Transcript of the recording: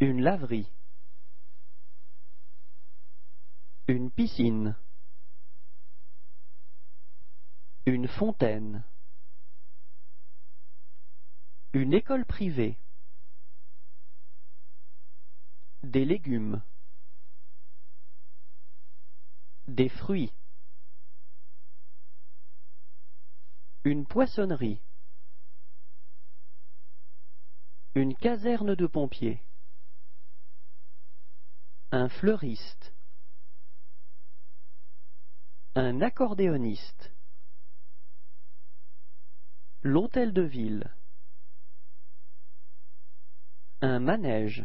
une laverie, une piscine, une fontaine, une école privée, des légumes, des fruits, une poissonnerie, une caserne de pompiers, un fleuriste, un accordéoniste, l'hôtel de ville, un manège.